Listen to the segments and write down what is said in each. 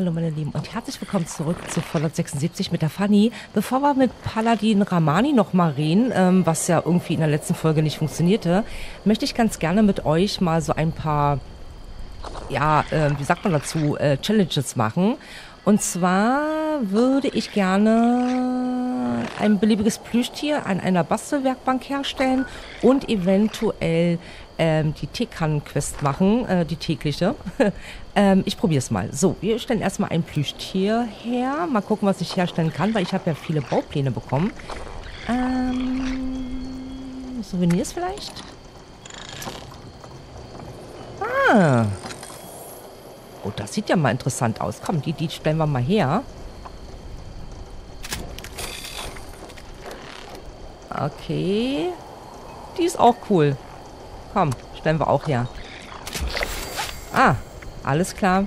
Hallo meine Lieben und herzlich willkommen zurück zu Fallout 76 mit der Fanny. Bevor wir mit Paladin Rahmani nochmal reden, was ja irgendwie in der letzten Folge nicht funktionierte, möchte ich ganz gerne mit euch mal so ein paar, ja, wie sagt man dazu, Challenges machen. Und zwar würde ich gerne ein beliebiges Plüschtier an einer Bastelwerkbank herstellen und eventuell die Teekannen-Quest machen, die tägliche. Ich probiere es mal. So, wir stellen erstmal ein Plüschtier her. Mal gucken, was ich herstellen kann, weil ich habe ja viele Baupläne bekommen. Souvenirs vielleicht? Ah. Oh, das sieht ja mal interessant aus. Komm, die stellen wir mal her. Okay. Die ist auch cool. Komm, stellen wir auch her. Ah, alles klar.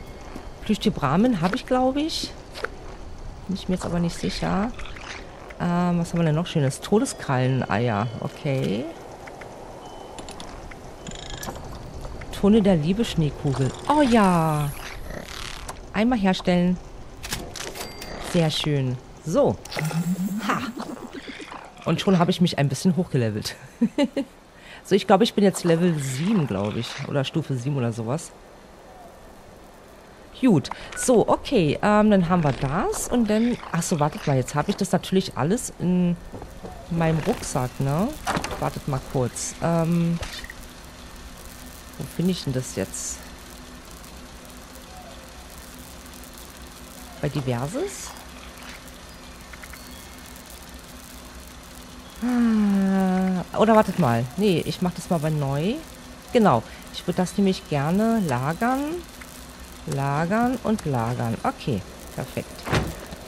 Plüschtier Brahmin habe ich, glaube ich. Bin ich mir jetzt aber nicht sicher. Was haben wir denn noch Schönes? Todeskrallen-Eier. Okay. Tunnel der Liebe Schneekugel. Oh ja. Einmal herstellen. Sehr schön. So. Ha. Und schon habe ich mich ein bisschen hochgelevelt. So, ich glaube, ich bin jetzt Level 7, glaube ich. Oder Stufe 7 oder sowas. Gut. So, okay. Dann haben wir das. Und dann... Achso, wartet mal. Jetzt habe ich das natürlich alles in meinem Rucksack, ne? Wartet mal kurz. Wo finde ich denn das jetzt? Bei Diverses? Oder wartet mal. Nee, ich mache das mal bei neu. Genau. Ich würde das nämlich gerne lagern. Lagern und lagern. Okay, perfekt.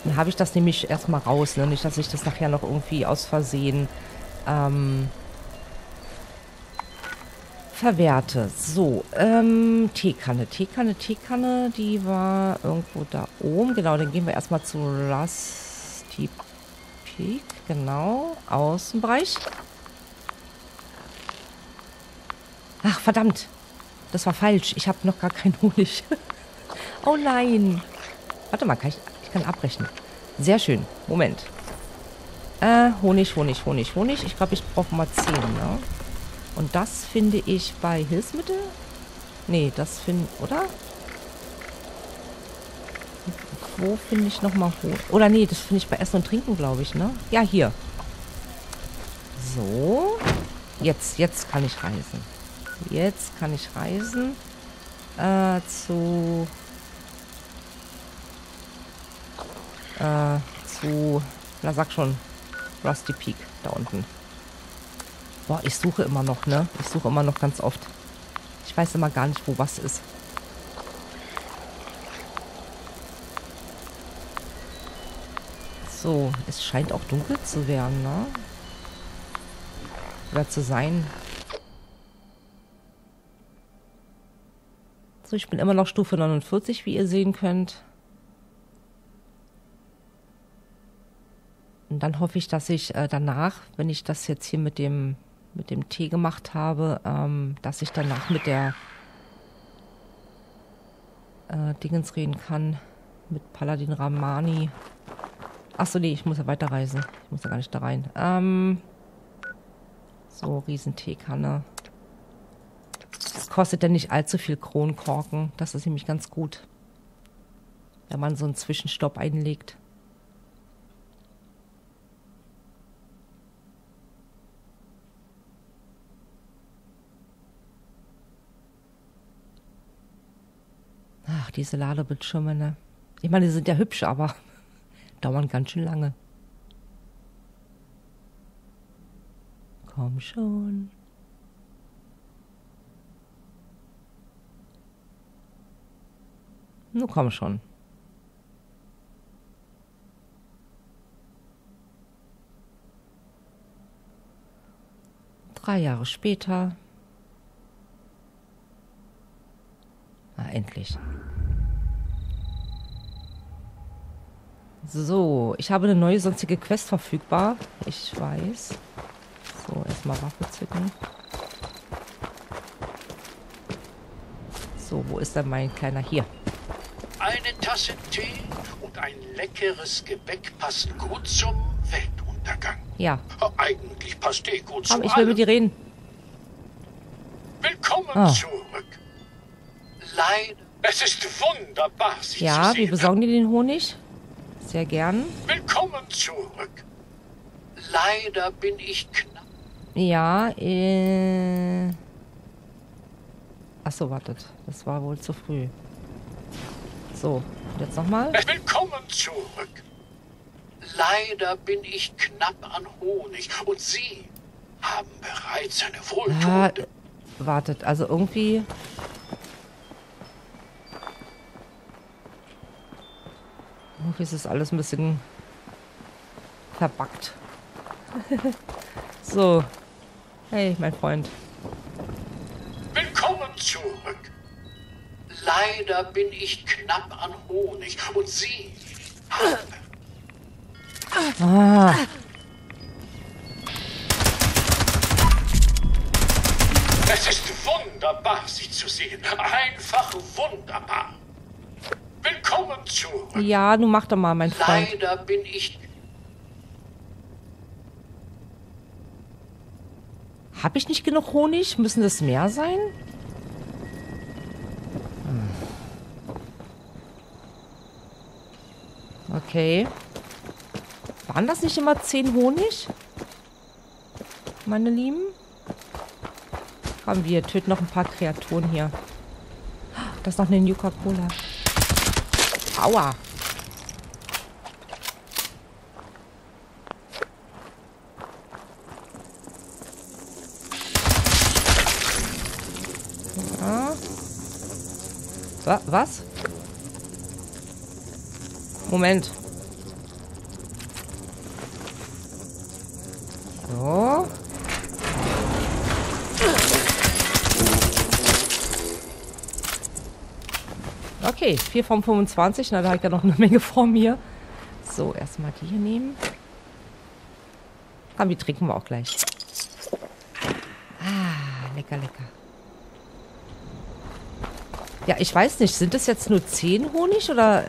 Dann habe ich das nämlich erstmal raus. Ne? Nicht, dass ich das nachher noch irgendwie aus Versehen verwerte. So, Teekanne. Teekanne. Die war irgendwo da oben. Genau, dann gehen wir erstmal zu Rusty Peak. Genau, Außenbereich. Ach, verdammt. Das war falsch. Ich habe noch gar keinen Honig. Oh nein. Warte mal, ich kann abbrechen. Sehr schön. Moment. Honig. Ich glaube, ich brauche mal 10, ne? Und das finde ich bei Hilfsmittel? Nee, das finde... Oder? Wo finde ich nochmal Honig? Oder nee, das finde ich bei Essen und Trinken, glaube ich, ne? Ja, hier. So. Jetzt kann ich reisen. Jetzt kann ich reisen zu, na sag schon, Rusty Peak da unten. Boah, ich suche immer noch, ne? Ich suche immer noch ganz oft. Ich weiß immer gar nicht, wo was ist. So, es scheint auch dunkel zu werden, ne? Oder zu sein. So, ich bin immer noch Stufe 49, wie ihr sehen könnt. Und dann hoffe ich, dass ich danach, wenn ich das jetzt hier mit dem Tee gemacht habe, dass ich danach mit der Dingens reden kann. Mit Paladin Rahmani. Achso, nee, ich muss ja weiterreisen. Ich muss ja gar nicht da rein. So, Riesenteekanne. Das kostet ja nicht allzu viel Kronkorken. Das ist nämlich ganz gut, wenn man so einen Zwischenstopp einlegt. Ach, diese Ladebildschirme, ne? Ich meine, die sind ja hübsch, aber dauern ganz schön lange. Komm schon. Nun komm schon. Drei Jahre später. Na, endlich. So, ich habe eine neue sonstige Quest verfügbar. Ich weiß. So, erstmal Waffe zücken. So, wo ist denn mein kleiner? Hier. eine Tasse Tee und ein leckeres Gebäck passen gut zum Weltuntergang. Ja. Eigentlich passt Tee gut zum Weltuntergang. Aber ich will mit dir reden. Willkommen zurück. Leider. Es ist wunderbar, Sie zu sehen. Ja, wir besorgen dir den Honig. Sehr gern. Willkommen zurück. Leider bin ich knapp. Ja, achso, wartet. Das war wohl zu früh. So, jetzt nochmal. Willkommen zurück. Leider bin ich knapp an Honig. Und Sie haben bereits eine Wohltuende. Ja, wartet, also irgendwie... Irgendwie ist es alles ein bisschen verbackt. So. Hey, mein Freund. Willkommen zurück. Leider bin ich knapp an Honig. Und Sie haben... Es ist wunderbar, Sie zu sehen. Einfach wunderbar. Willkommen zurück. Ja, nun mach doch mal, mein Freund. Leider bin ich... Habe ich nicht genug Honig? Müssen das mehr sein? Okay. Waren das nicht immer 10 Honig? Meine Lieben? Haben wir. Töten noch ein paar Kreaturen hier. Das ist noch eine Nuka-Cola. Aua. Was? Moment. So. Okay, 4 von 25. Na, da habe ich ja noch eine Menge vor mir. So, erstmal die hier nehmen. Aber die trinken wir auch gleich. Ah, lecker, lecker. Ja, ich weiß nicht. Sind das jetzt nur 10 Honig oder...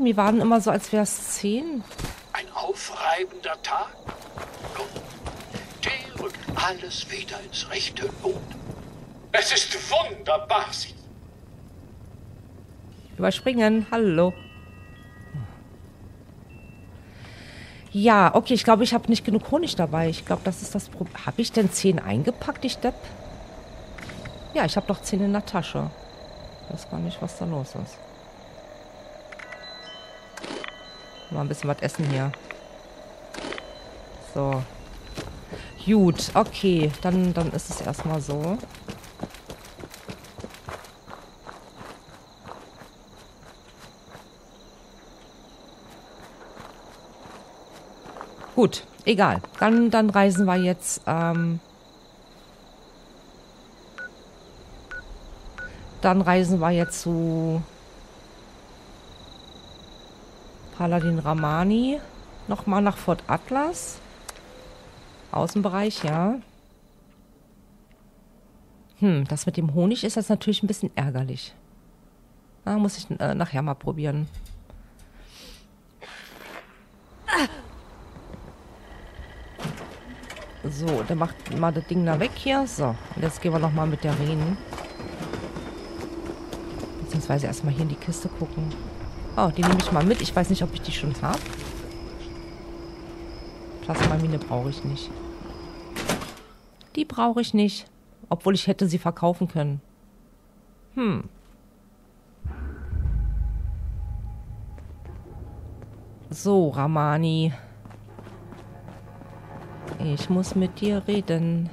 mir waren immer so, als wäre es 10. Ein aufreibender Tag. Komm, Tee rückt alles wieder ins rechte Lot. Es ist wunderbar. Überspringen. Hallo. Ja, okay. Ich glaube, ich habe nicht genug Honig dabei. Ich glaube, das ist das Problem. Habe ich denn 10 eingepackt, ich Depp? Ja, ich habe doch 10 in der Tasche. Ich weiß gar nicht, was da los ist. Mal ein bisschen was essen hier. So. Gut, okay. Dann ist es erstmal so. Gut, egal. Dann reisen wir jetzt, Dann reisen wir jetzt zu Paladin Rahmani. Nochmal nach Fort Atlas. Außenbereich, ja. Das mit dem Honig ist jetzt natürlich ein bisschen ärgerlich. Da muss ich nachher mal probieren. So, dann macht mal das Ding da weg hier. So, und jetzt gehen wir nochmal mit der Rehen. Beziehungsweise erstmal hier in die Kiste gucken. Oh, die nehme ich mal mit. Ich weiß nicht, ob ich die schon habe. Plasmamine brauche ich nicht. Die brauche ich nicht. Obwohl ich hätte sie verkaufen können. So, Rahmani. Ich muss mit dir reden.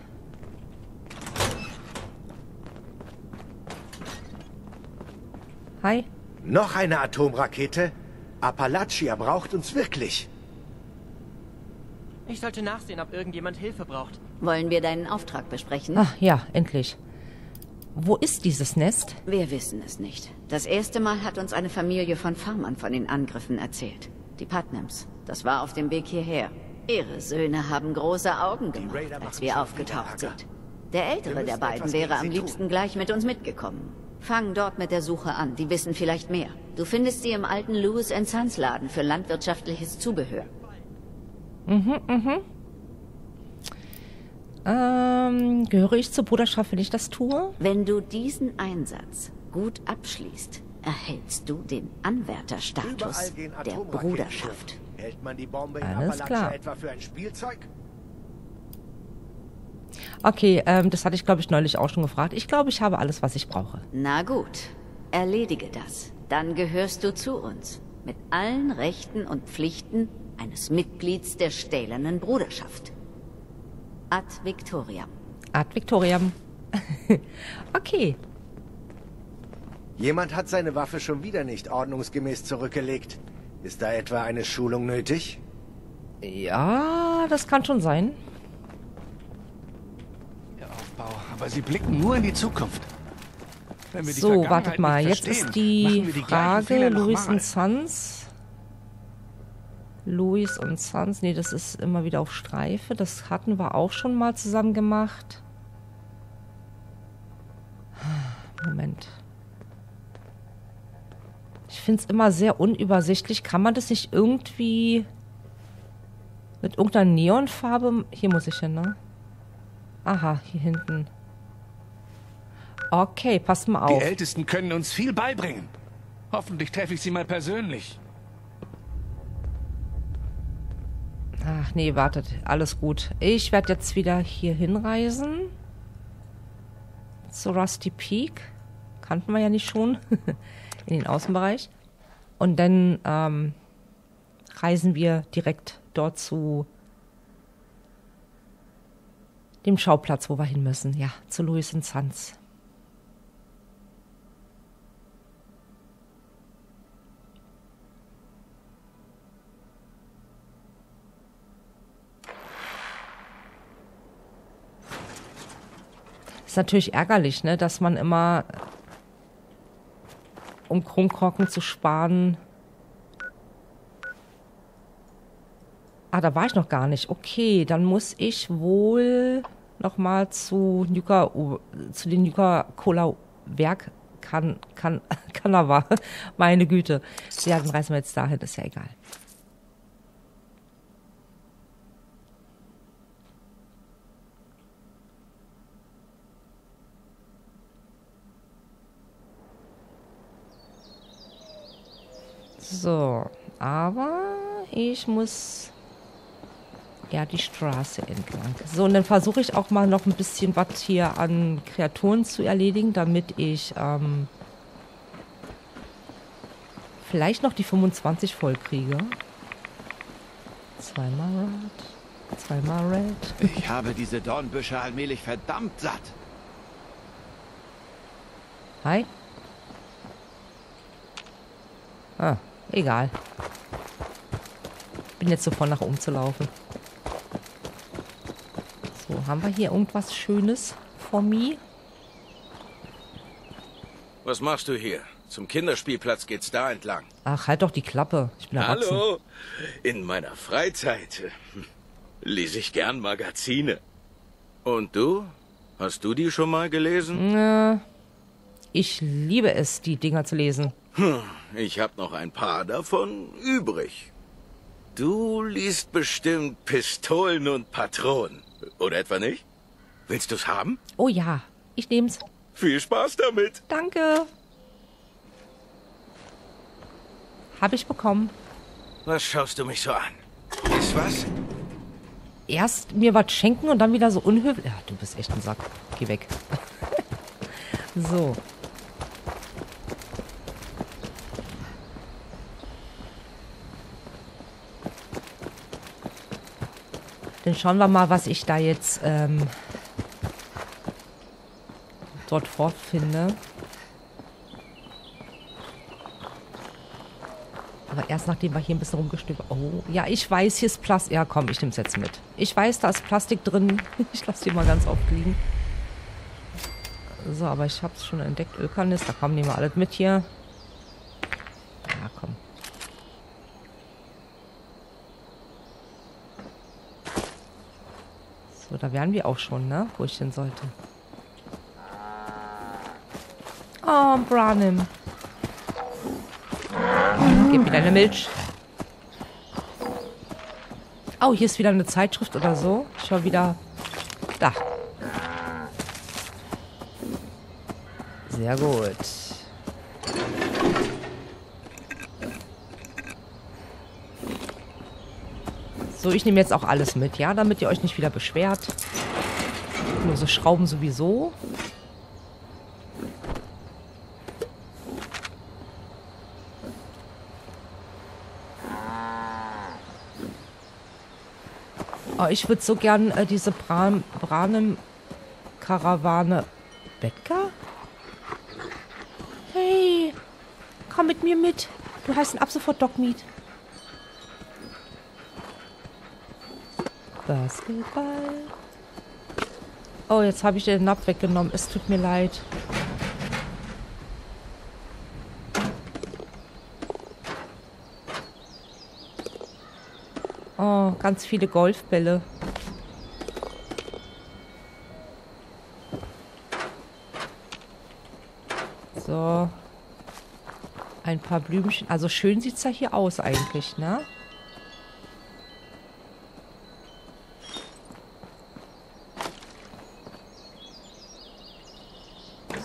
Hi. Noch eine Atomrakete? Appalachia braucht uns wirklich. Ich sollte nachsehen, ob irgendjemand Hilfe braucht. Wollen wir deinen Auftrag besprechen? Ach ja, endlich. Wo ist dieses Nest? Wir wissen es nicht. Das erste Mal hat uns eine Familie von Farmern von den Angriffen erzählt. Die Putnams. Das war auf dem Weg hierher. Ihre Söhne haben große Augen gemacht, als wir aufgetaucht sind. Der ältere der beiden wäre am liebsten gleich mit uns mitgekommen. Fangen dort mit der Suche an. Die wissen vielleicht mehr. Du findest sie im alten Louis & Sons Laden für landwirtschaftliches Zubehör. Mhm, mhm. Gehöre ich zur Bruderschaft, wenn ich das tue? Wenn du diesen Einsatz gut abschließt, erhältst du den Anwärterstatus der Bruderschaft. Hält man die Bombe in Appalachia etwa für ein Spielzeug? Okay, das hatte ich, glaube ich, neulich auch schon gefragt. Ich glaube, ich habe alles, was ich brauche. Na gut, erledige das. Dann gehörst du zu uns. Mit allen Rechten und Pflichten eines Mitglieds der stählernen Bruderschaft. Ad Victoriam. Ad Victoriam. Okay. Jemand hat seine Waffe schon wieder nicht ordnungsgemäß zurückgelegt. Ist da etwa eine Schulung nötig? Ja, das kann schon sein. Der Aufbau, aber sie blicken nur in die Zukunft. Wenn wir die so, wartet mal, jetzt ist die Frage, Louis & Sons. Louis & Sons, nee, das ist immer wieder auf Streife. Das hatten wir auch schon mal zusammen gemacht. Moment. Ich finde es immer sehr unübersichtlich. Kann man das nicht irgendwie mit irgendeiner Neonfarbe... Hier muss ich hin, ne? Aha, hier hinten. Okay, pass mal auf. Die Ältesten können uns viel beibringen. Hoffentlich treffe ich sie mal persönlich. Ach nee, wartet. Alles gut. Ich werde jetzt wieder hier hinreisen. Zu Rusty Peak. Kannten wir ja nicht schon. In den Außenbereich. Und dann reisen wir direkt dort zu dem Schauplatz, wo wir hin müssen. Ja, zu Louis & Sons. Ist natürlich ärgerlich, ne, dass man immer... um Krummkorken zu sparen. Ah, da war ich noch gar nicht. Okay, dann muss ich wohl nochmal zu den Nuka-Cola-Werk Kanava. Meine Güte. Ja, dann reisen wir jetzt dahin, ist ja egal. So, aber ich muss ja die Straße entlang. So, und dann versuche ich auch mal noch ein bisschen was hier an Kreaturen zu erledigen, damit ich vielleicht noch die 25 voll kriege. Zweimal red. Ich habe diese Dornbüsche allmählich verdammt satt. Hi. Ah. Egal. Bin jetzt sofort nach oben zu laufen. So, haben wir hier irgendwas Schönes for me? Was machst du hier? Zum Kinderspielplatz geht's da entlang. Ach, halt doch die Klappe. Ich bin erwachsen. Hallo! In meiner Freizeit lese ich gern Magazine. Und du? Hast du die schon mal gelesen? Ich liebe es, die Dinger zu lesen. Ich habe noch ein paar davon übrig. Du liest bestimmt Pistolen und Patronen, oder etwa nicht? Willst du's haben? Oh ja, ich nehm's. Viel Spaß damit. Danke. Hab ich bekommen. Was schaust du mich so an? Ist was? Erst mir was schenken und dann wieder so unhöflich. Ja, du bist echt ein Sack. Geh weg. So. Dann schauen wir mal, was ich da jetzt dort vorfinde. Aber erst nachdem wir hier ein bisschen rumgestöbert. Oh, ja, ich weiß, hier ist Plastik. Ja, komm, ich nehme es jetzt mit. Ich weiß, da ist Plastik drin. Ich lasse die mal ganz oft liegen. So, aber ich habe es schon entdeckt. Ölkanist, da kommen die mal alles mit hier. Ja, komm. So, da wären wir auch schon, ne? Wo ich hin sollte. Oh, Branim. Gib mir deine Milch. Oh, hier ist wieder eine Zeitschrift oder so. Ich war wieder da. Sehr gut. So, ich nehme jetzt auch alles mit, ja? Damit ihr euch nicht wieder beschwert. Nur so Schrauben sowieso. Oh, ich würde so gern diese Branem-Karawane... Bettger? Hey, komm mit mir mit. Du heißt ab sofort Dogmeat. Basketball. Oh, jetzt habe ich den Napf weggenommen. Es tut mir leid. Oh, ganz viele Golfbälle. So. Ein paar Blümchen. Also schön sieht es ja hier aus eigentlich, ne?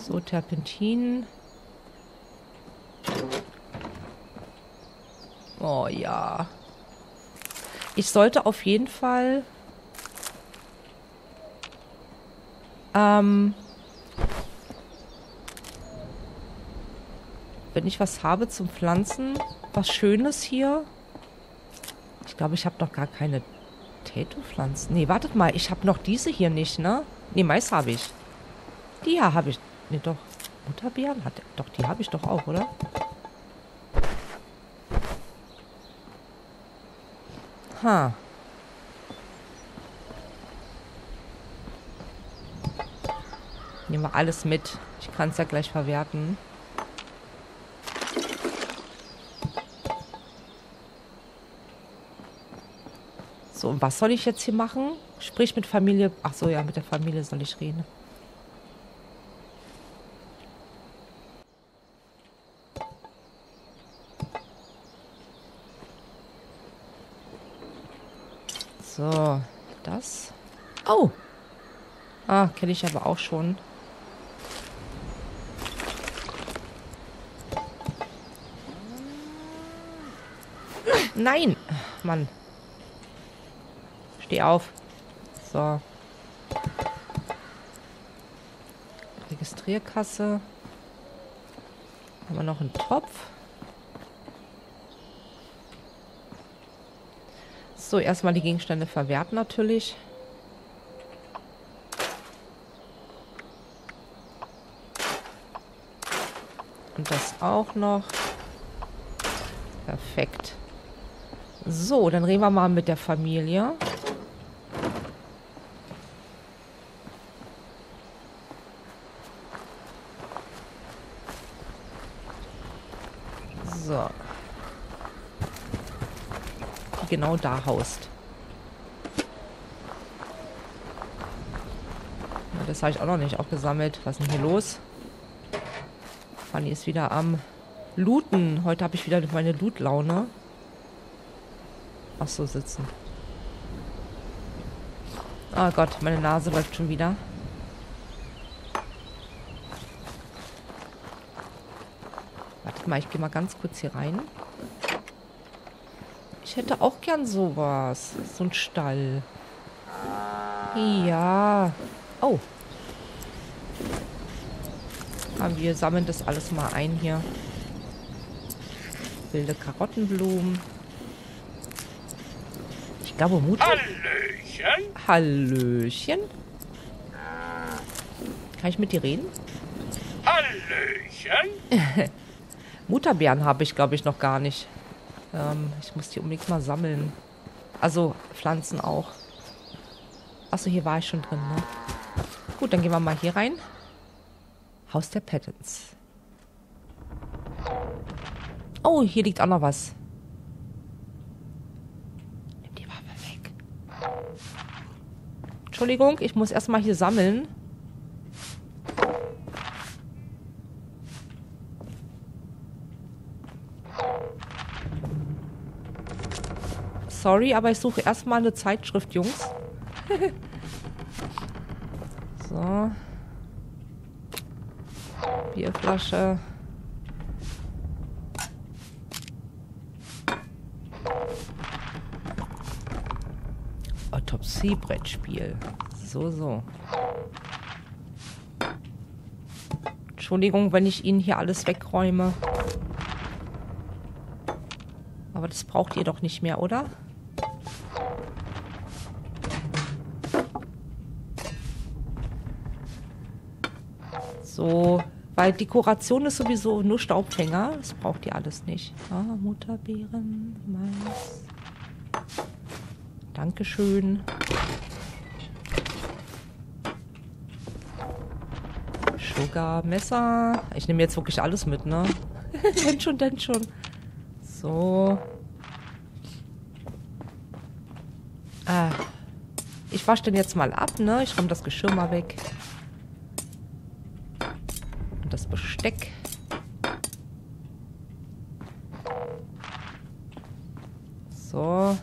So, Terpentinen. Oh ja. Ich sollte auf jeden Fall wenn ich was habe zum Pflanzen, was Schönes hier. Ich glaube, ich habe noch gar keine Tattoo-Pflanzen. Nee, wartet mal, ich habe noch diese hier nicht, ne? Nee, Mais habe ich. Die hier habe ich. Nee, doch. Mutterbeeren hat er. Doch, die habe ich doch auch, oder? Ha. Nehmen wir alles mit. Ich kann es ja gleich verwerten. So, und was soll ich jetzt hier machen? Sprich mit Familie. Ach so, ja, mit der Familie soll ich reden. So, das. Oh! Ah, kenne ich aber auch schon. Nein! Mann. Steh auf. So. Registrierkasse. Haben wir noch einen Topf? So, erstmal die Gegenstände verwerten natürlich. Und das auch noch. Perfekt. So, dann reden wir mal mit der Familie. So. Genau da haust. Ja, das habe ich auch noch nicht aufgesammelt. Was ist denn hier los? Fanny ist wieder am Looten. Heute habe ich wieder meine Loot-Laune. Ach so, sitzen. Oh Gott, meine Nase läuft schon wieder. Wartet mal, ich gehe mal ganz kurz hier rein. Ich hätte auch gern sowas. So ein Stall. Ja. Oh. Aber wir sammeln das alles mal ein hier. Wilde Karottenblumen. Ich glaube, Mut. Hallöchen. Hallöchen. Kann ich mit dir reden? Hallöchen. Mutterbeeren habe ich, glaube ich, noch gar nicht. Ich muss die unbedingt mal sammeln. Also Pflanzen auch. Achso, hier war ich schon drin, ne? Gut, dann gehen wir mal hier rein. Haus der Pattons. Oh, hier liegt auch noch was. Nimm die Waffe weg. Entschuldigung, ich muss erstmal hier sammeln. sorry, aber ich suche erstmal eine Zeitschrift, Jungs. So. Bierflasche. Autopsie-Brettspiel. So, so. Entschuldigung, wenn ich Ihnen hier alles wegräume. Aber das braucht ihr doch nicht mehr, oder? So, weil Dekoration ist sowieso nur Staubfänger. Das braucht ihr alles nicht. Ah, Mutterbeeren, Mais. Dankeschön. Sugar, Messer. Ich nehme jetzt wirklich alles mit, ne? Wenn schon, denn schon. So. Ich wasche den jetzt mal ab, ne? Ich räume das Geschirr mal weg. Und das Besteck. So.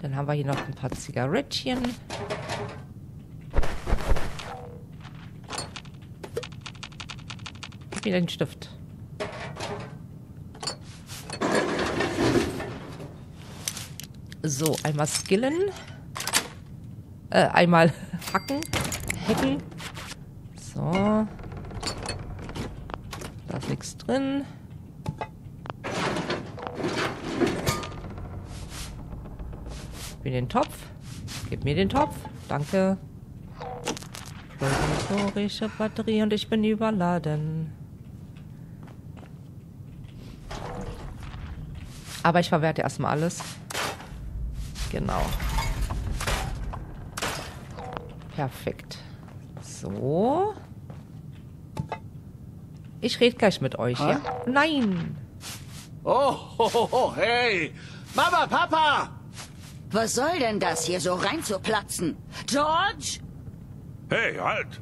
Dann haben wir hier noch ein paar Zigarettchen. Gib mir den Stift. So, einmal skillen. Einmal hacken. Hacken. So. Da ist nichts drin. Gib mir den Topf. Gib mir den Topf. Danke. Provisorische Batterie und ich bin überladen. Aber ich verwerte erstmal alles. Genau. Perfekt. So. Ich rede gleich mit euch, ja? Nein! Oh, ho, ho, ho, hey! Mama, Papa! Was soll denn das, hier so reinzuplatzen? George? Hey, halt!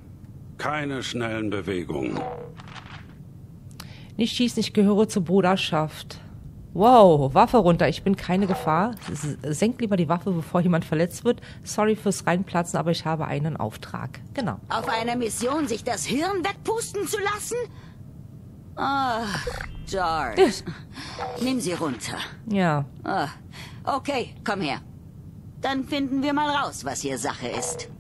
Keine schnellen Bewegungen. Nicht schießen, ich gehöre zur Bruderschaft. Wow, Waffe runter, ich bin keine Gefahr. Senkt lieber die Waffe, bevor jemand verletzt wird. Sorry fürs Reinplatzen, aber ich habe einen Auftrag. Genau. Auf einer Mission, sich das Hirn wegpusten zu lassen? Ach, George. Nimm sie runter. Ja. Ach, okay, komm her. Dann finden wir mal raus, was hier Sache ist.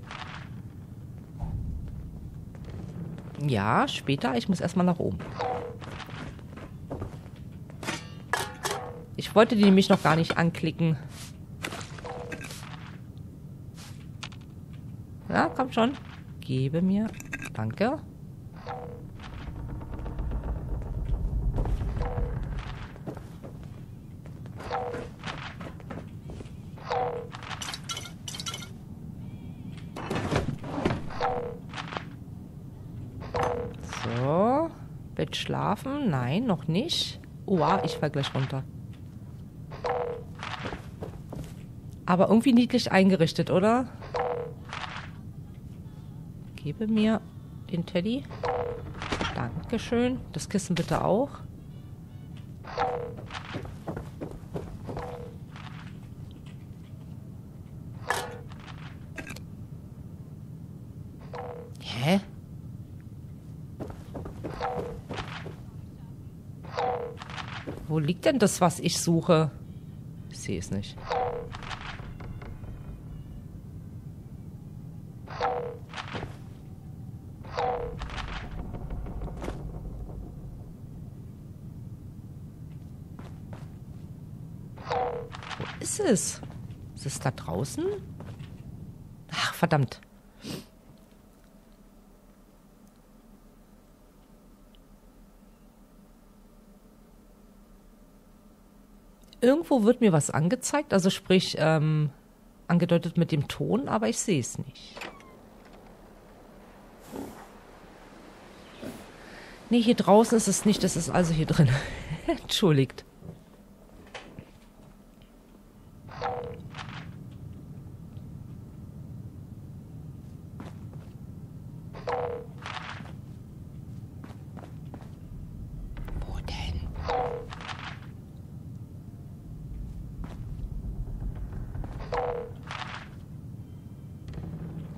Ja, später. Ich muss erstmal nach oben. Ich wollte die nämlich noch gar nicht anklicken. Ja, komm schon. Gebe mir. Danke. Bett schlafen? Nein, noch nicht. Oha, ich fall gleich runter. Aber irgendwie niedlich eingerichtet, oder? Gebe mir den Teddy. Dankeschön. Das Kissen bitte auch. Hä? Wo liegt denn das, was ich suche? Ich sehe es nicht. Wo ist es? Ist es da draußen? Ach, verdammt. Irgendwo wird mir was angezeigt, also sprich angedeutet mit dem Ton, aber ich sehe es nicht. Nee, hier draußen ist es nicht, das ist also hier drin. Entschuldigt.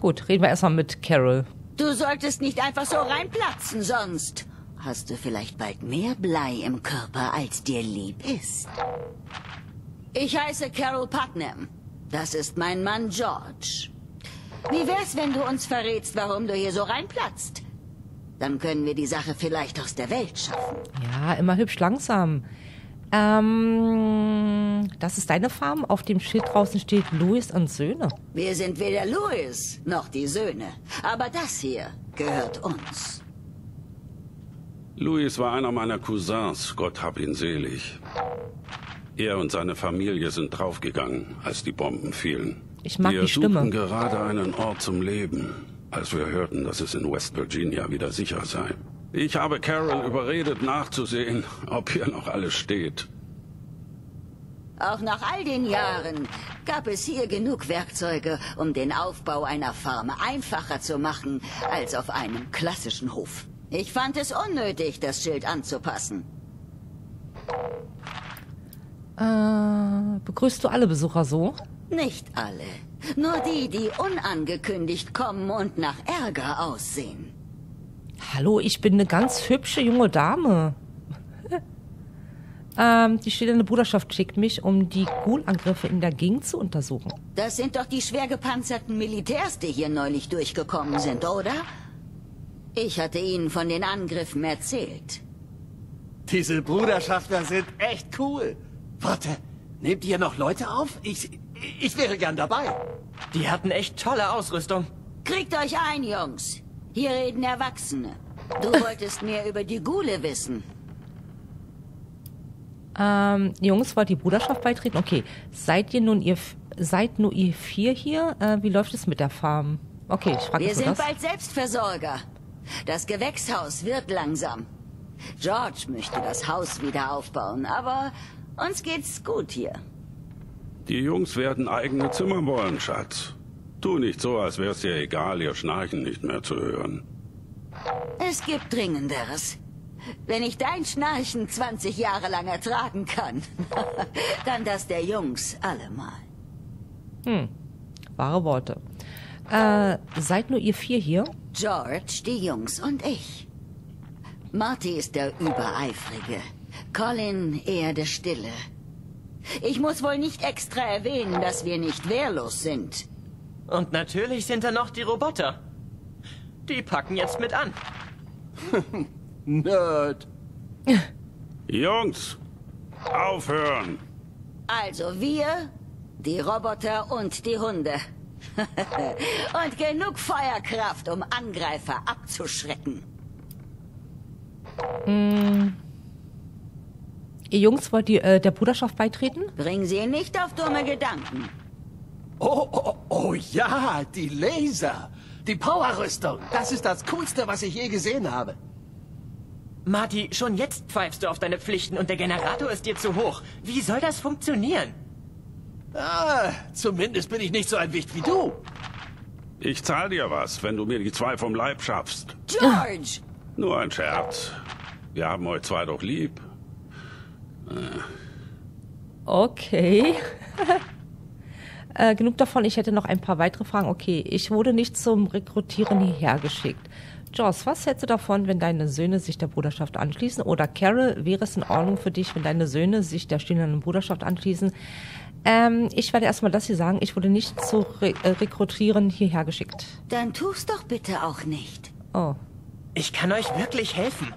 Gut, reden wir erstmal mit Carol. Du solltest nicht einfach so reinplatzen, sonst hast du vielleicht bald mehr Blei im Körper, als dir lieb ist. Ich heiße Carol Putnam. Das ist mein Mann George. Wie wär's, wenn du uns verrätst, warum du hier so reinplatzt? Dann können wir die Sache vielleicht aus der Welt schaffen. Ja, immer hübsch langsam. Das ist deine Farm. Auf dem Schild draußen steht Louis und Söhne. Wir sind weder Louis noch die Söhne. Aber das hier gehört uns. Louis war einer meiner Cousins. Gott hab ihn selig. Er und seine Familie sind draufgegangen, als die Bomben fielen. Ich mag die Stimme. Wir suchten gerade einen Ort zum Leben, als wir hörten, dass es in West Virginia wieder sicher sei. Ich habe Carol überredet, nachzusehen, ob hier noch alles steht. Auch nach all den Jahren gab es hier genug Werkzeuge, um den Aufbau einer Farm einfacher zu machen als auf einem klassischen Hof. Ich fand es unnötig, das Schild anzupassen. Begrüßt du alle Besucher so? Nicht alle. Nur die, die unangekündigt kommen und nach Ärger aussehen. Hallo, ich bin eine ganz hübsche junge Dame. Die schildernde Bruderschaft schickt mich, um die Ghoul-Angriffe in der Gegend zu untersuchen. Das sind doch die schwer gepanzerten Militärs, die hier neulich durchgekommen sind, oder? Ich hatte ihnen von den Angriffen erzählt. Diese Bruderschafter sind echt cool. Warte, nehmt ihr noch Leute auf? Ich wäre gern dabei. Die hatten echt tolle Ausrüstung. Kriegt euch ein, Jungs. Hier reden Erwachsene. Du wolltest mehr über die Ghule wissen. Jungs, wollt die Bruderschaft beitreten? Okay. Seid nur ihr vier hier? Wie läuft es mit der Farm? Okay, ich frage mich. Wir sind bald Selbstversorger. Das Gewächshaus wird langsam. George möchte das Haus wieder aufbauen, aber uns geht's gut hier. Die Jungs werden eigene Zimmer wollen, Schatz. Tu nicht so, als wär's dir egal, ihr Schnarchen nicht mehr zu hören. Es gibt Dringenderes. Wenn ich dein Schnarchen 20 Jahre lang ertragen kann, dann das der Jungs allemal. Wahre Worte. Seid nur ihr vier hier? George, die Jungs und ich. Marty ist der Übereifrige. Colin eher der Stille. Ich muss wohl nicht extra erwähnen, dass wir nicht wehrlos sind. Und natürlich sind da noch die Roboter. Die packen jetzt mit an. Nerd. Jungs, aufhören. Also wir, die Roboter und die Hunde. Und genug Feuerkraft, um Angreifer abzuschrecken. Ihr Jungs, wollt ihr der Bruderschaft beitreten? Bringen Sie nicht auf dumme Gedanken. Oh ja, die Laser. Die Powerrüstung. Das ist das Coolste, was ich je gesehen habe. Marty, schon jetzt pfeifst du auf deine Pflichten und der Generator ist dir zu hoch. Wie soll das funktionieren? Ah, zumindest bin ich nicht so ein Wicht wie du. Ich zahle dir was, wenn du mir die zwei vom Leib schaffst. George! Nur ein Scherz. Wir haben euch zwei doch lieb. Okay. Genug davon, ich hätte noch ein paar weitere Fragen. Okay, ich wurde nicht zum Rekrutieren hierher geschickt. Joss, was hältst du davon, wenn deine Söhne sich der Bruderschaft anschließen? Oder Carol, wäre es in Ordnung für dich, wenn deine Söhne sich der stehenden Bruderschaft anschließen? Ich werde erstmal das hier sagen. Ich wurde nicht zum Rekrutieren hierher geschickt. Dann tu's doch bitte auch nicht. Oh. Ich kann euch wirklich helfen.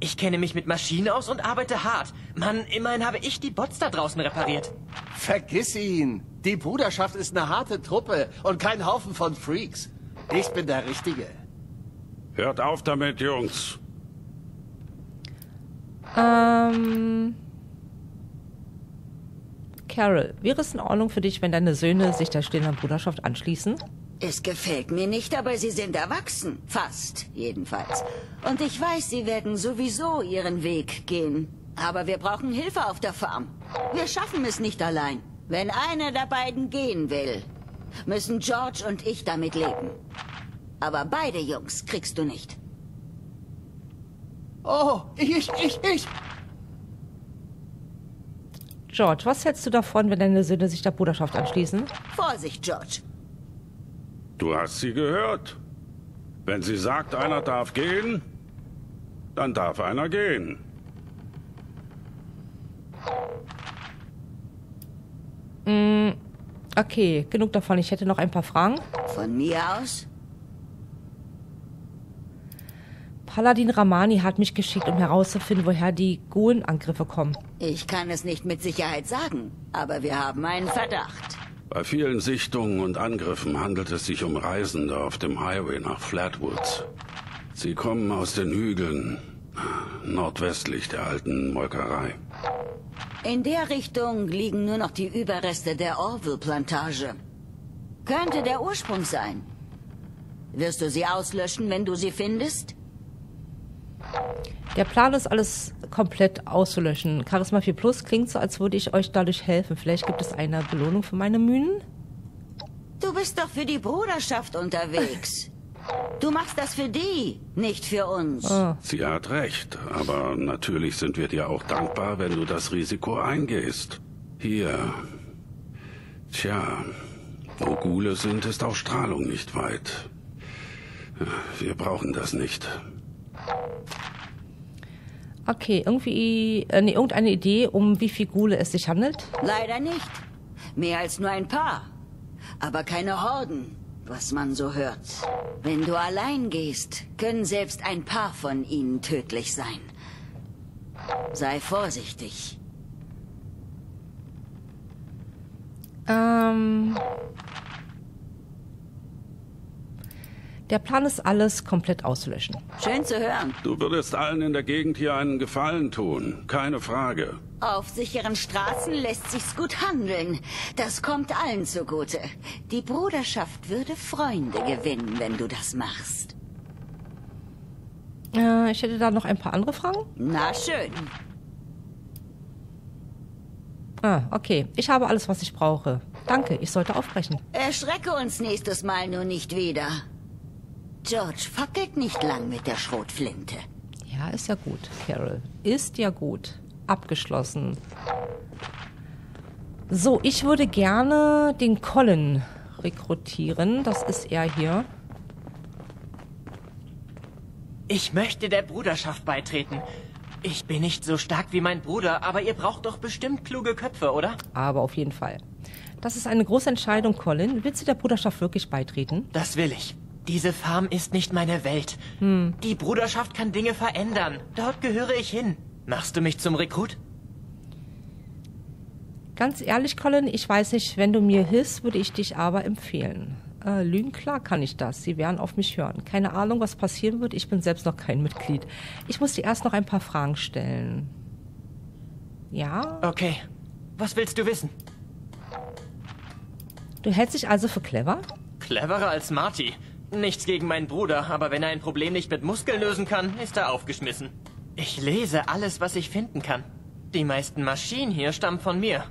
Ich kenne mich mit Maschinen aus und arbeite hart. Mann, immerhin habe ich die Bots da draußen repariert. Vergiss ihn. Die Bruderschaft ist eine harte Truppe und kein Haufen von Freaks. Ich bin der Richtige. Hört auf damit, Jungs. Carol, wäre es in Ordnung für dich, wenn deine Söhne sich der stehenden Bruderschaft anschließen? Es gefällt mir nicht, aber sie sind erwachsen. Fast, jedenfalls. Und ich weiß, sie werden sowieso ihren Weg gehen. Aber wir brauchen Hilfe auf der Farm. Wir schaffen es nicht allein. Wenn einer der beiden gehen will, müssen George und ich damit leben. Aber beide Jungs kriegst du nicht. Oh, ich! George, was hältst du davon, wenn deine Söhne sich der Bruderschaft anschließen? Vorsicht, George. Du hast sie gehört. Wenn sie sagt, einer darf gehen, dann darf einer gehen. Okay, genug davon. Ich hätte noch ein paar Fragen. Von mir aus? Paladin Rahmani hat mich geschickt, um herauszufinden, woher die Golen-Angriffe kommen. Ich kann es nicht mit Sicherheit sagen, aber wir haben einen Verdacht. Bei vielen Sichtungen und Angriffen handelt es sich um Reisende auf dem Highway nach Flatwoods. Sie kommen aus den Hügeln, nordwestlich der alten Molkerei. In der Richtung liegen nur noch die Überreste der Orville-Plantage. Könnte der Ursprung sein. Wirst du sie auslöschen, wenn du sie findest? Der Plan ist, alles komplett auszulöschen. Charisma 4 Plus klingt so, als würde ich euch dadurch helfen. Vielleicht gibt es eine Belohnung für meine Mühen? Du bist doch für die Bruderschaft unterwegs. Du machst das für die, nicht für uns. Ah. Sie hat recht, aber natürlich sind wir dir auch dankbar, wenn du das Risiko eingehst. Hier. Tja, wo Ghule sind, ist auch Strahlung nicht weit. Wir brauchen das nicht. Okay, irgendeine Idee, um wie viel Ghule es sich handelt? Leider nicht. Mehr als nur ein paar. Aber keine Horden, was man so hört. Wenn du allein gehst, können selbst ein paar von ihnen tödlich sein. Sei vorsichtig. Der Plan ist, alles komplett auszulöschen. Schön zu hören. Du würdest allen in der Gegend hier einen Gefallen tun, keine Frage. Auf sicheren Straßen lässt sich's gut handeln. Das kommt allen zugute. Die Bruderschaft würde Freunde gewinnen, wenn du das machst. Ich hätte da noch ein paar andere Fragen. Na schön. Ah, okay. Ich habe alles, was ich brauche. Danke, ich sollte aufbrechen. Erschrecke uns nächstes Mal nur nicht wieder. George fackelt nicht lang mit der Schrotflinte. Ja, ist ja gut, Carol. Ist ja gut. Abgeschlossen. So, ich würde gerne den Colin rekrutieren. Das ist er hier. Ich möchte der Bruderschaft beitreten. Ich bin nicht so stark wie mein Bruder, aber ihr braucht doch bestimmt kluge Köpfe, oder? Aber auf jeden Fall. Das ist eine große Entscheidung, Colin. Willst du der Bruderschaft wirklich beitreten? Das will ich. Diese Farm ist nicht meine Welt. Die Bruderschaft kann Dinge verändern. Dort gehöre ich hin. Machst du mich zum Rekrut? Ganz ehrlich, Colin, ich weiß nicht, wenn du mir hilfst, würde ich dich aber empfehlen. Lügen, klar kann ich das. Sie werden auf mich hören. Keine Ahnung, was passieren wird. Ich bin selbst noch kein Mitglied. Ich muss dir erst noch ein paar Fragen stellen. Ja? Okay. Was willst du wissen? Du hältst dich also für clever? Cleverer als Marty. Nichts gegen meinen Bruder, aber wenn er ein Problem nicht mit Muskeln lösen kann, ist er aufgeschmissen. Ich lese alles, was ich finden kann. Die meisten Maschinen hier stammen von mir.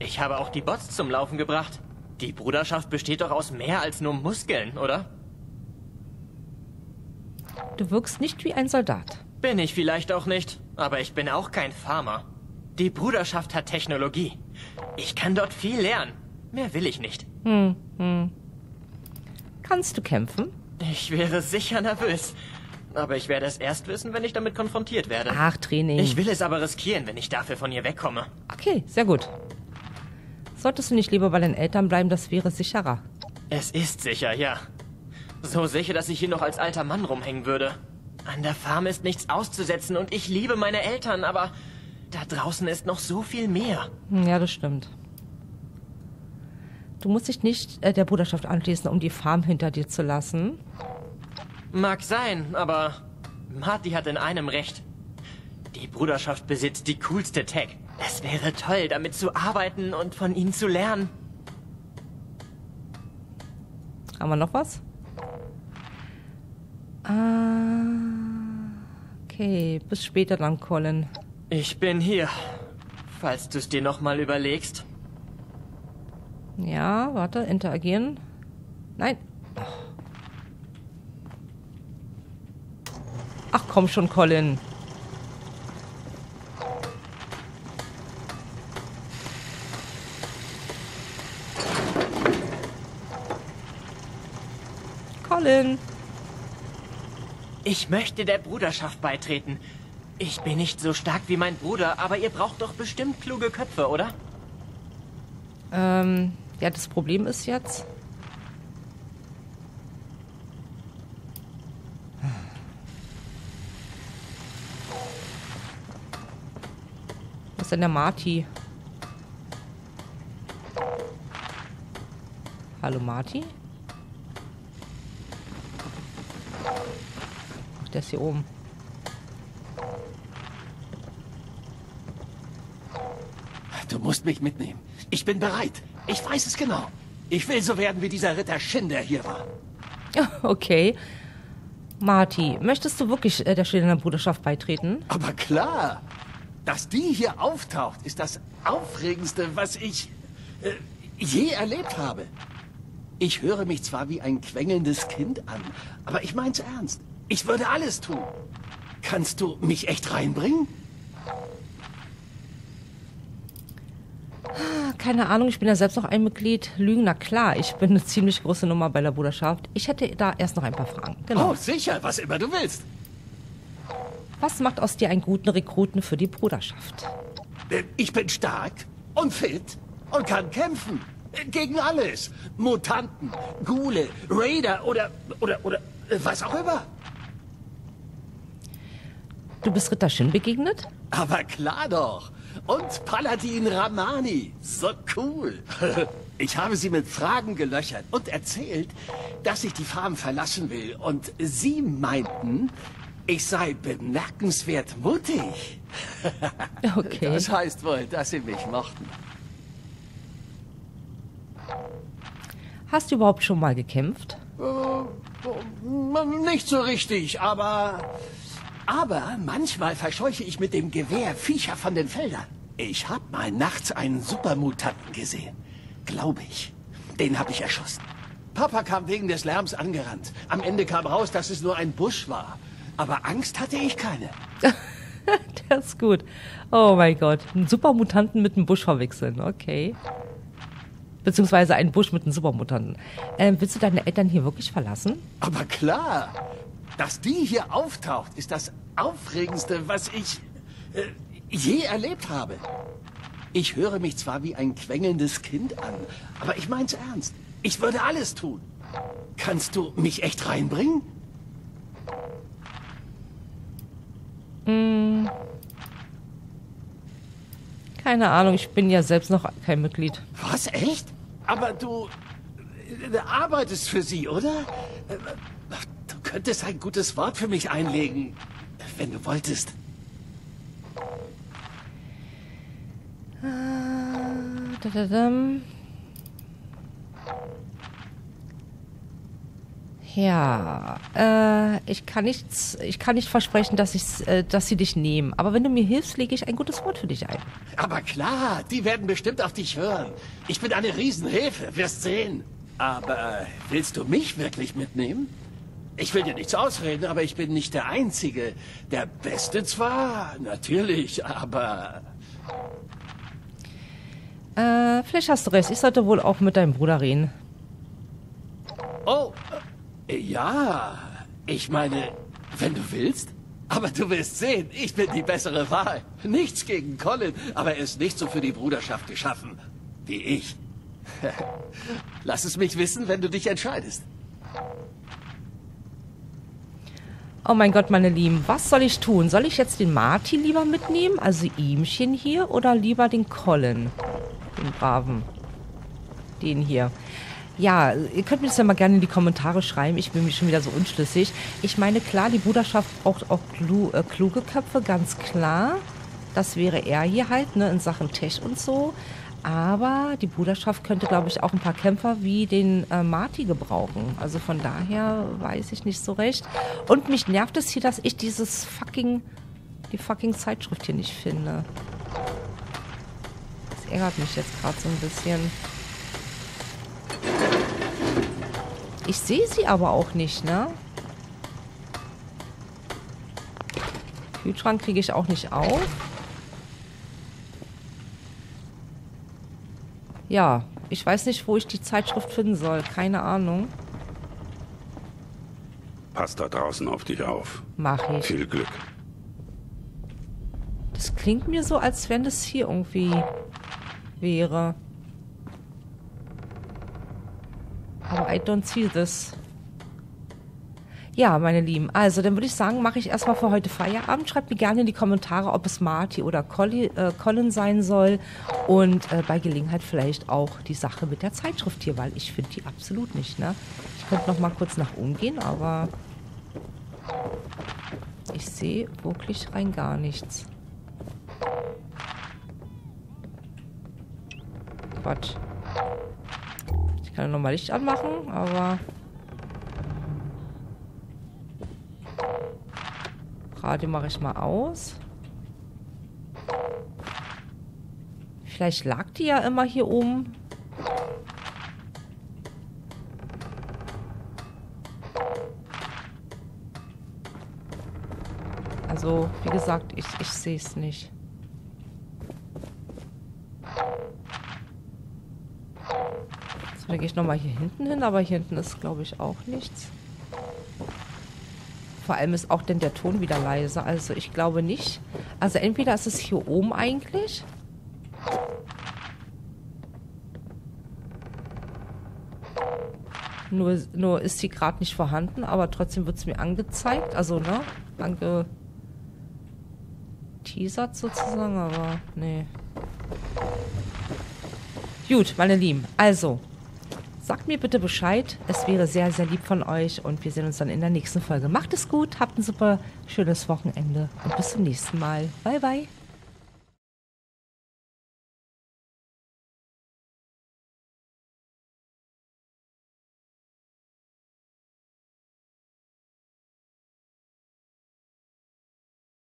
Ich habe auch die Bots zum Laufen gebracht. Die Bruderschaft besteht doch aus mehr als nur Muskeln, oder? Du wirkst nicht wie ein Soldat. Bin ich vielleicht auch nicht, aber ich bin auch kein Farmer. Die Bruderschaft hat Technologie. Ich kann dort viel lernen. Mehr will ich nicht. Kannst du kämpfen? Ich wäre sicher nervös. Aber ich werde es erst wissen, wenn ich damit konfrontiert werde. Ach, Training. Ich will es aber riskieren, wenn ich dafür von hier wegkomme. Okay, sehr gut. Solltest du nicht lieber bei den Eltern bleiben, das wäre sicherer. Es ist sicher, ja. So sicher, dass ich hier noch als alter Mann rumhängen würde. An der Farm ist nichts auszusetzen und ich liebe meine Eltern, aber da draußen ist noch so viel mehr. Ja, das stimmt. Du musst dich nicht der Bruderschaft anschließen, um die Farm hinter dir zu lassen. Mag sein, aber Marty hat in einem recht. Die Bruderschaft besitzt die coolste Tech. Es wäre toll, damit zu arbeiten und von ihnen zu lernen. Haben wir noch was? Okay, bis später dann, Colin. Ich bin hier, falls du es dir nochmal überlegst. Ja, warte, interagieren. Nein. Ach komm schon, Colin. Colin. Ich möchte der Bruderschaft beitreten. Ich bin nicht so stark wie mein Bruder, aber ihr braucht doch bestimmt kluge Köpfe, oder? Ja, das Problem ist jetzt... Was ist denn der Marty? Hallo Marty? Ach, der ist hier oben. Du musst mich mitnehmen. Ich bin bereit. Ich weiß es genau. Ich will so werden, wie dieser Ritter Shin, der hier war. Okay. Marty, möchtest du wirklich der Schildernden Bruderschaft beitreten? Aber klar! Dass die hier auftaucht, ist das Aufregendste, was ich je erlebt habe. Ich höre mich zwar wie ein quengelndes Kind an, aber ich mein's ernst. Ich würde alles tun. Kannst du mich echt reinbringen? Keine Ahnung, ich bin ja selbst noch ein Mitglied. Lügen, na klar, ich bin eine ziemlich große Nummer bei der Bruderschaft. Ich hätte da erst noch ein paar Fragen. Genau. Oh, sicher, was immer du willst. Was macht aus dir einen guten Rekruten für die Bruderschaft? Ich bin stark und fit und kann kämpfen. Gegen alles. Mutanten, Ghule, Raider oder was auch immer. Du bist Ritter Shin begegnet? Aber klar doch. Und Paladin Rahmani. So cool. Ich habe sie mit Fragen gelöchert und erzählt, dass ich die Farm verlassen will. Und sie meinten... Ich sei bemerkenswert mutig. Okay. Das heißt wohl, dass sie mich mochten. Hast du überhaupt schon mal gekämpft? Nicht so richtig, aber manchmal verscheuche ich mit dem Gewehr Viecher von den Feldern. Ich habe mal nachts einen Supermutanten gesehen. Glaube ich. Den habe ich erschossen. Papa kam wegen des Lärms angerannt. Am Ende kam raus, dass es nur ein Busch war. Aber Angst hatte ich keine. Das ist gut. Oh mein Gott. Einen Supermutanten mit einem Busch verwechseln. Okay. Beziehungsweise einen Busch mit einem Supermutanten. Willst du deine Eltern hier wirklich verlassen? Aber klar. Dass die hier auftaucht, ist das Aufregendste, was ich je erlebt habe. Ich höre mich zwar wie ein quengelndes Kind an, aber ich mein's ernst. Ich würde alles tun. Kannst du mich echt reinbringen? Keine Ahnung, ich bin ja selbst noch kein Mitglied. Was, echt? Aber du arbeitest für sie, oder? Du könntest ein gutes Wort für mich einlegen, wenn du wolltest. Ja, ich kann nicht versprechen, dass sie dich nehmen. Aber wenn du mir hilfst, lege ich ein gutes Wort für dich ein. Aber klar, die werden bestimmt auf dich hören. Ich bin eine Riesenhilfe, wirst sehen. Aber willst du mich wirklich mitnehmen? Ich will dir nichts ausreden, aber ich bin nicht der Einzige. Der Beste zwar, natürlich, aber... vielleicht hast du recht. Ich sollte wohl auch mit deinem Bruder reden. Oh, ja, ich meine, wenn du willst. Aber du wirst sehen, ich bin die bessere Wahl. Nichts gegen Colin, aber er ist nicht so für die Bruderschaft geschaffen, wie ich. Lass es mich wissen, wenn du dich entscheidest. Oh mein Gott, meine Lieben, was soll ich tun? Soll ich jetzt den Marty lieber mitnehmen, also ihmchen hier, oder lieber den Colin? Den braven. Den hier. Ja, ihr könnt mir das ja mal gerne in die Kommentare schreiben. Ich bin mir schon wieder so unschlüssig. Ich meine, klar, die Bruderschaft braucht auch kluge Köpfe, ganz klar. Das wäre er hier halt, ne, in Sachen Tech und so. Aber die Bruderschaft könnte, glaube ich, auch ein paar Kämpfer wie den Marty gebrauchen. Also von daher weiß ich nicht so recht. Und mich nervt es hier, dass ich die fucking Zeitschrift hier nicht finde. Das ärgert mich jetzt gerade so ein bisschen. Ich sehe sie aber auch nicht, ne? Kühlschrank kriege ich auch nicht auf. Ja, ich weiß nicht, wo ich die Zeitschrift finden soll. Keine Ahnung. Passt da draußen auf dich auf. Mach ich. Viel Glück. Das klingt mir so, als wenn das hier irgendwie wäre. Aber I don't see this. Ja, meine Lieben, also dann würde ich sagen, mache ich erstmal für heute Feierabend. Schreibt mir gerne in die Kommentare, ob es Marty oder Colin sein soll. Und bei Gelegenheit vielleicht auch die Sache mit der Zeitschrift hier, weil ich finde die absolut nicht, ne? Ich könnte noch mal kurz nach oben gehen, aber ich sehe wirklich rein gar nichts. Quatsch. Ich kann nochmal Licht anmachen, aber... Radio mache ich mal aus. Vielleicht lag die ja immer hier oben. Also, wie gesagt, ich sehe es nicht. So, dann gehe ich nochmal hier hinten hin, aber hier hinten ist, glaube ich, auch nichts. Vor allem ist auch denn der Ton wieder leise. Also ich glaube nicht. Also entweder ist es hier oben eigentlich. Nur ist sie gerade nicht vorhanden, aber trotzdem wird es mir angezeigt. Also, ne? Angeteasert sozusagen, aber nee. Gut, meine Lieben. Also... Sagt mir bitte Bescheid. Es wäre sehr, sehr lieb von euch und wir sehen uns dann in der nächsten Folge. Macht es gut, habt ein super schönes Wochenende und bis zum nächsten Mal. Bye, bye.